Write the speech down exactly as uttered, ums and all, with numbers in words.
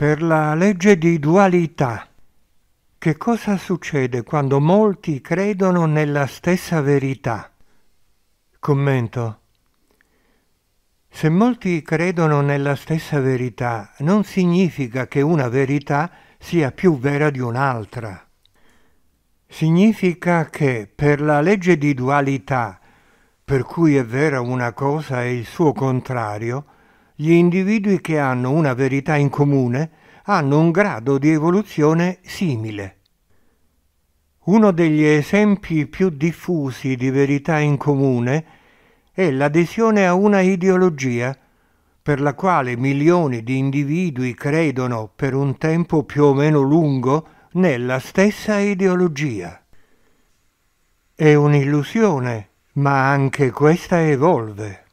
per la legge di dualità. Che cosa succede quando molti credono nella stessa verità? Commento. Se molti credono nella stessa verità, non significa che una verità sia più vera di un'altra. Significa che per la legge di dualità, per cui è vera una cosa e il suo contrario, gli individui che hanno una verità in comune hanno un grado di evoluzione simile. Uno degli esempi più diffusi di verità in comune è l'adesione a una ideologia per la quale milioni di individui credono per un tempo più o meno lungo nella stessa ideologia. È un'illusione, ma anche questa evolve.